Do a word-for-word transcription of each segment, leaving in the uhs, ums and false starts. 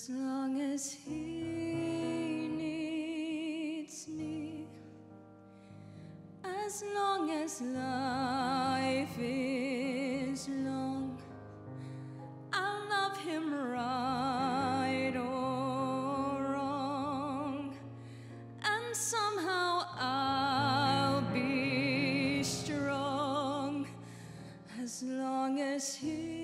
As long as he needs me, as long as life is long, I'll love him right or wrong, and somehow I'll be strong as long as he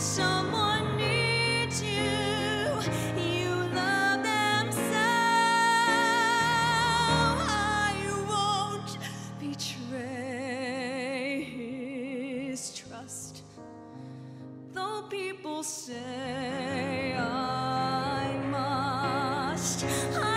someone needs you, you love them so. I won't betray his trust, though people say I must.